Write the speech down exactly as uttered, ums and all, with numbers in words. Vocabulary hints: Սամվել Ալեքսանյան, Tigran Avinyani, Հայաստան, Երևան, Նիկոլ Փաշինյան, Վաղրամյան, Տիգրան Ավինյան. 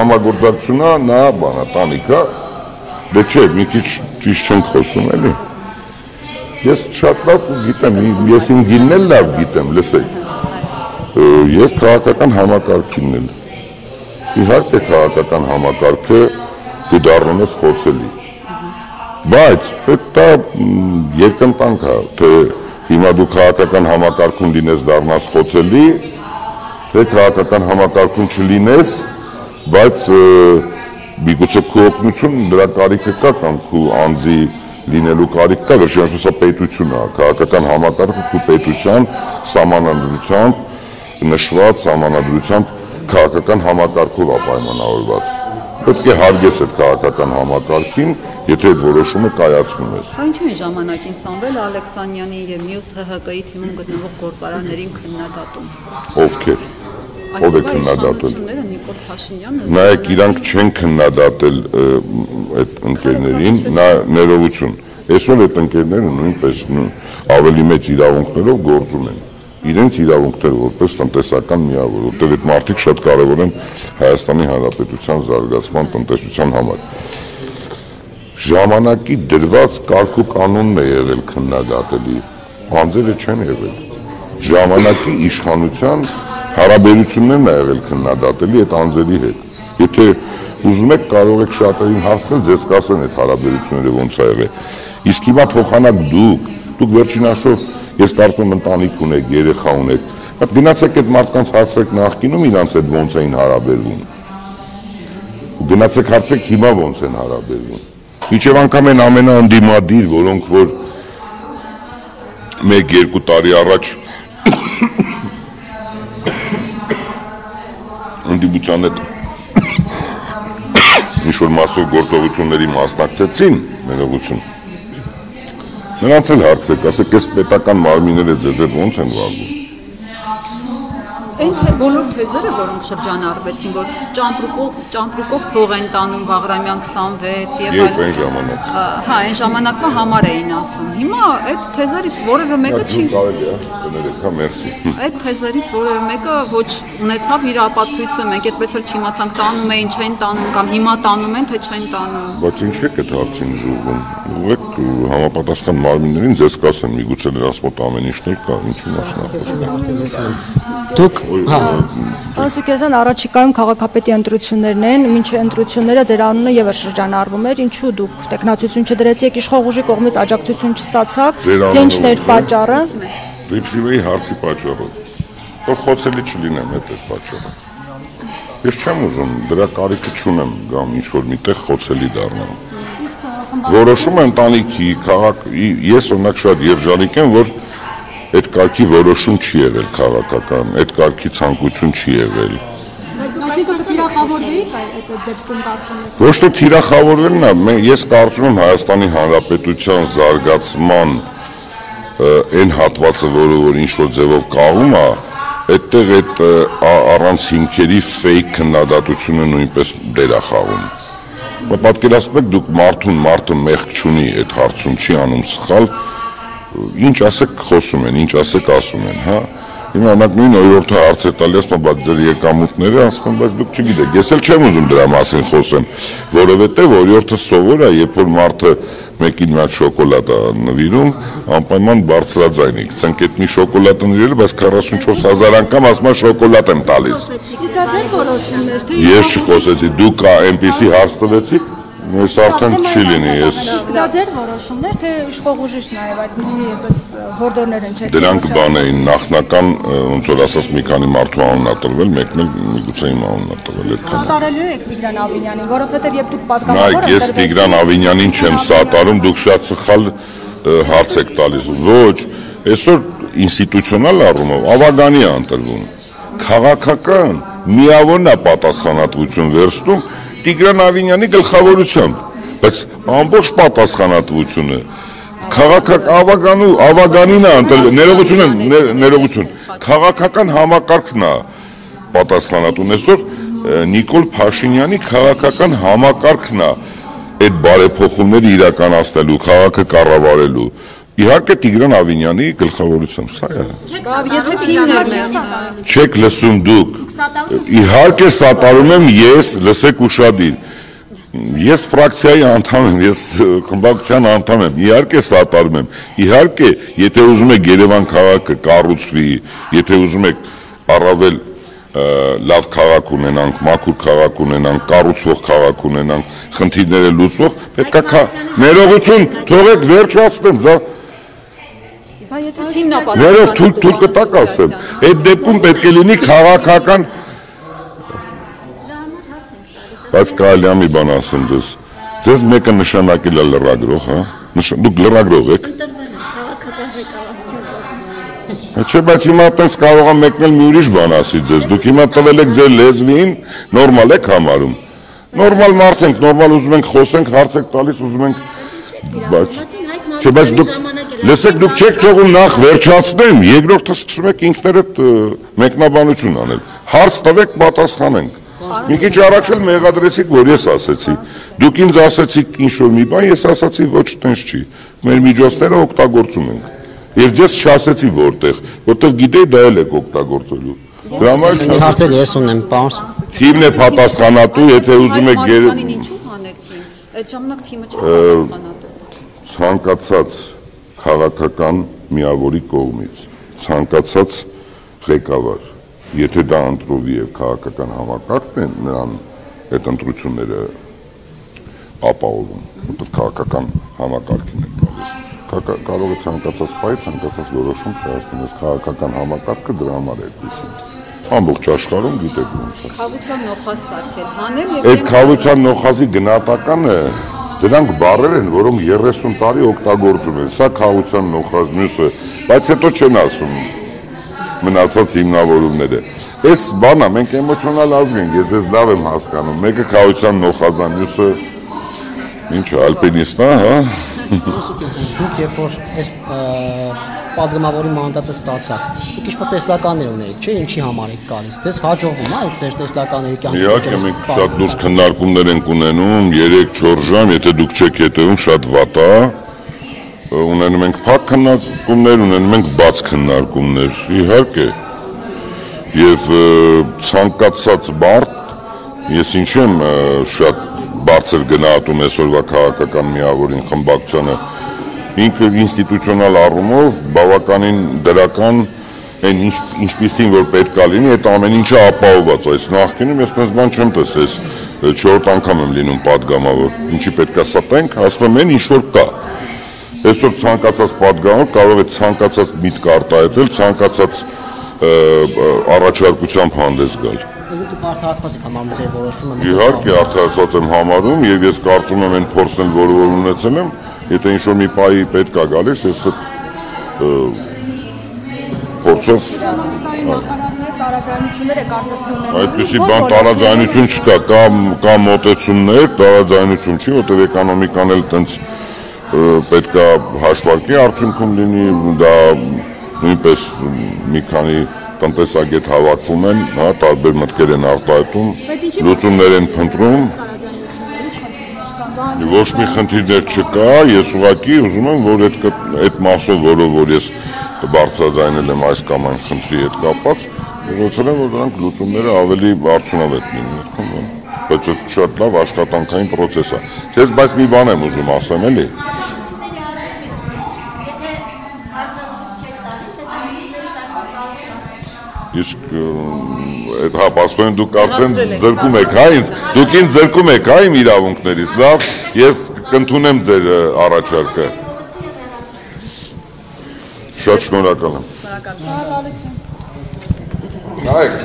Համագործակցությունը նա բանա տանիքա դե չէ մի քիչ ճիշտ չենք խոսում էլի ես շատ լավ գիտեմ ես ինքն էլ լավ գիտեմ լսեք ես քաղաքական համակարգինն եմ իհարկե քաղաքական համակարգը դու դառնում ես խոցելի բայց դա երկընտանք է թե հիմա դու քաղաքական համակարգում լինես դառնաս խոցելի թե քաղաքական համակարգում չլինես Բայց միգուցե քո օգնությունն դրա կարիքը կա կամ քո անձի լինելու կարիք կա, վերջինս հա պետությունն է, քաղաքական համակարգը քո պետության սահմանադրությամբ նշված սահմանադրությամբ քաղաքական համակարգով պայմանավորված։ Պետք է հարգես այդ քաղաքական համակարգին, եթե այդ որոշումը կայացնում ես։ Ինչու է ժամանակին Սամվել Ալեքսանյանի եւ մյուս Հ Հ Կ-ի թիմում գտնվող գործարարներին քննադատում։ Ովքեր։ Ով է քննադատել։ Նիկոլ Փաշինյանը։ Նայեք, իրանք չեն քննադատել այդ ընկերներին, նա ներողություն։ Այսօր այդ ընկերները նույնպես ավելի մեծ իրավունքներով գործում են։ Իրենց իրավունքները որպես տնտեսական միավոր, որտեղ այդ մարդիկ շատ կարևոր են Հայաստանի Հանրապետության զարգացման տնտեսության համար։ Ժամանակի դրված կարգ ու կանոնն է եղել քննադատելի, անձերը չեն եղել։ Ժամանակի իշխանության Հարաբերություններն է եղել քննադատելի այդ անձերի հետ։ Եթե ուզում եք կարող եք շատերին հասնել, ձեզ կասեն այդ հարաբերությունները ոնց է եղել։ Իսկ հիմա փոխանակ դուք, դուք վերջինաշով ես կարծում եմ ընտանիք ունեք, երեխա ունեք, բայց գնացեք այդ մարդկանց հարցրեք նախկինում իրանց այդ ոնց էին հարաբերվում։ Ու գնացեք հարցեք հիմա ոնց են հարաբերվում։ Մինչև անգամ այն ամենաընդդիմադիր, որոնք որ մեկ-երկու տարի առաջ Ընդդիմության հետ ինչ-որ մասով գործողությունների մասնակցեցին, ներողություն, նրանց էլ հարցրեք, ասեք, այս պետական մարմինները ձեզ հետ ոնց են վարվում։ Էն թե բոլոր թեզերը, որոնք շրջանառվեցին, որ ճամպրուկով փող են տանում Վաղրամյան քսանվեց եւ այլն։ Եվ այն ժամանակ։ Հա, այն ժամանակվա համար էին ասում։ Հիմա այդ թեզերից որևէ մեկը չի։ Այդ թեզերից որևէ մեկը ոչ ունեցավ իր ապացույցը, մենք այդպես էլ չիմացանք տանում էին, չեն տանում կամ հիմա տանում են, թե չեն տանում։ Բայց ինչի՞ է այդ հարցին զուգվում։ Ուղղեք համապատասխան մարմիններին ձեզ կասեմ, միգուցե նրանց մոտ ամեն ինչն կա, ինչու՞ մասնակցում։ Դուք Անսուկեսյան առաջիկայում քաղաքապետի ընտրություններն են, մինչ ընտրությունները ձեր անունը եւս շրջանառվում էր, ինչու դուք տեխնացություն չդրեցիք, իշխող ուժի կողմից աջակցություն չստացաք, թե ինչն էր պատճառը։ Ռիփսիվեի հարցի պատճառը։ Որ խոցելի չլինեմ այդ պատճառը։ Ես չեմ ուզում, դրա կարիքը չունեմ, կամ ինչ որ միտեղ խոցելի դառնամ։ Որոշումը ընտանիքի, քաղաքի, ես օրինակ շատ երջանիկ եմ, որ Այդ կարգի որոշում չի եղել քաղաքական, այդ կարգի ցանկություն չի եղել։ Այսինքն թիրախավորվեիք այդ դեպքում կարծում եք։ Ոչ թե թիրախավորվելն է, ես կարծում եմ Հայաստանի Հանրապետության զարգացման այն հատվածը, որը որ ինչ որ ձևով կաղում է, այդտեղ այդ առանց հիմքերի ֆեյք քննադատությունը նույնպես դեր է խաղում։ Պատկերացնում եք դուք մարդուն, մարդը մեղք չունի, այդ հարցում չի անում սխալ Ինչ ասեք խոսում են, ինչ ասեք ասում են, հա։ Հիմա մենք նույն օրորդ հարց է տալիս, բայց ձեր եկամուտները ասում են, բայց դուք չգիտեք։ Ես էլ չեմ ուզում դրա մասին խոսեմ, որովհետև օրորդը սովոր է, երբ որ մարդը մեկին մի հատ շոկոլադ է նվիրում, անպայման բարձրաձայն է։ Ցենք այդ մի շոկոլադը նվիրել, բայց քառասունչորս հազար անգամ ասում է շոկոլադ եմ տալիս։ Իսկ դա ձեր որոշումն էր, թե Ես չխոսեցի, դուք այնպեսի հարց տվեցիք, Ես արդեն չի լինի, ես Դա ձեր որոշումն էր, թե իշխող ուժի նաև այդպիսի էպես հորդորներ են չեք Դրանք բան էին նախնական, ոնց որ ասած մի քանի մարդու անունն է տրվել, մեկն էլ միգուցե իմ անունն է տրվել։ Սատարելու եք Տիգրան Ավինյանին, որովհետև երբ դուք պատկանում եք Ես Տիգրան Ավինյանին չեմ սատարում, դուք շատ սխալ հարց եք տալիս։ Ոչ, այսօր ինստիտուցիոնալ առումով ավագանի է ընտրվում։ Քաղաքական միավորն է պատասխանատվություն վերցնում Տիգրան Ավինյանի գլխավորությամբ, բայց ամբողջ պատասխանատվությունը քաղաքական ավագանին է ընտրվել, ներողություն եմ, ներողություն, քաղաքական համակարգն է պատասխանատուն, այսօր Նիկոլ Փաշինյանի քաղաքական համակարգն է այդ բարեփոխումները իրականացնելու, քաղաքը կառավարելու, Իհարկե Տիգրան Ավինյանի գլխավորությամբ սա է։ Չեք լսում դուք։ Իհարկե սատարում եմ ես, լսեք ուշադիր։ Ես ֆրակցիայի անդամ եմ, ես խմբակցության անդամ եմ։ Իհարկե սատարում եմ։ Իհարկե, եթե ուզում եք Երևան քաղաքը կառուցվի, եթե ուզում եք առավել լավ քաղաք ունենանք, մաքուր քաղաք ունենանք, կառուցվող քաղաք ունենանք, խնդիրները լուծվող, պետք է ներողություն թողեք վերջացնեմ, զա Ներող թույլ կտակ ասեմ, այդ դեպքում պետք է լինի քաղաքական Բայց կարելի է մի բան ասեմ ձեզ, ձեզ մեկը նշանակել է լրագրող, դուք լրագրող եք Չէ, բայց հիմա այդպես կարող եմ մեկնել մի ուրիշ բան ասի ձեզ, դուք հիմա տվել եք ձեր լեզվին, նորմալ եք համարում, նորմալ մարդ ենք, նորմալ ուզում ենք խոսենք, հարց եք տալիս, ուզում ենք, բայց, չէ, բայց դուք, լսեք, դուք չեք թողում նախ վերջացնեմ, երկրորդը սկսում եք ինքներդ մեկնաբանություն անել, հարց տվեք, պատասխանենք, մի քիչ առաջ էլ մեղադրեցիք, որ ես ասեցի, դուք ինձ ասեցիք ինչ-որ մի բան, ես ասացի ոչ տենց չի, մեր միջոցները օգտագործում ենք Եվ ձեզ չասեցի որտեղ, որտեղ գիտեի դա էլ եք օգտագործելու։ Մի հարցեր ես ունեմ, պարոն։ Թիմն է պատասխանատու, եթե ուզում եք գերեզման ինչու հանեցին։ Այդ ժամանակ թիմը չի պատասխանատու։ Ցանկացած քաղաքական միավորի կողմից, ցանկացած ղեկավար, եթե դա ընտրովի եւ քաղաքական համակարգն է, նրան այդ ընտրությունները ապահովում, որտեղ քաղաքական համակարգին է գալիս։ Կարող է ցանկացած պայ, ցանկացած որոշում կայացնել այս քաղաքական համակարգը դրա համար է դիսի։ Ամբողջ աշխարհում գիտեք ոնց է։ Խավության նոխազ սարքել, հանել եւ Այդ խավության նոխազի գնահատականը դրանք բարեր են, որոնք երեսուն տարի օգտագործում են։ Սա խավության նոխազ մյուսը, բայց հետո չեն ասում մնացած հիմնավորումները։ Այս բանը մենք էմոցիոնալ ազգ ենք, ես ես լավ եմ հասկանում։ Մեկը խավության նոխազան, մյուսը ինչ ալպինիստն է, հա։ Դուք երբ որ այս պատգամավորի մանդատը ստացաք, դուք ինչ-որ տեսլականներ ունեիք, չէ՞ ինչի համար եք գալիս։ Ձեզ հաջողվում է այդ ձեր տեսլականների կյանքը։ Իհարկե, մենք շատ լուրջ քննարկումներ ենք ունենում, երեք-չորս ժամ, եթե դուք չեք հետևում, շատ վատ է։ Ունենում ենք փակ քննարկումներ, ունենում ենք բաց քննարկումներ։ Իհարկե, ես ցանկացած մարդ, ես ինչ եմ շատ Բարձր գնահատում այսօրվա քաղաքական միավորին խմբակցանը ինքը ինստիտուցիոնալ առումով բավականին դրական այն ինչպիսին որ պետք է լինի այդ ամեն ինչը ապահովված է այս նախկինում ես այնպես բան չեմ տեսել ես չորրորդ անգամ եմ լինում падգամավոր ինչի պետք է ստենք ասում են ինչ որ կա այսօր ցանկացած падգամավոր կարող է ցանկացած միտք արտահայտել ցանկացած առաջարկությամբ հանդես գալ Իհարկե արդարացված եմ համարում և ես կարծում եմ են փորձել որ որ ունեցել եմ, եթե ինչ-որ մի պայի պետք է գալիս, ես փորձով Այդպիսի բան տարաձայնություն չկա, կա մոտեցումներ, տարաձայնություն չի, որտև էկոնոմիկան էլ տենց պետք է հաշվարկի արդյունքում լինի, դա նույնպես մի քանի տնտեսագետ հավաքվում են, տարբեր մտքեր են արտահայտում, լուծումներ են փնտրում, ոչ մի խնդիրներ չկա, ես ուղղակի ուզում եմ, որ այդ մասով, որով որ ես բարձրաձայնել եմ այս կամ այն խնդրի հետ կապված, ուզեցել եմ, որ դրանք լուծումները ավելի արդյունավետ լինեն, բայց այդ շատ լավ աշխատանքային պրոցես է։ Ձեզ բայց մի բան եմ ուզում ասեմ, էլի Իսկ այդ հապաստոյն դուք արդեն զրկում եք, հա ինձ, դուք ինձ զրկում եք, հա իմ իրավունքներից, լավ, ես կընդունեմ ձեր առաջարկը, շատ շնորհակալ եմ։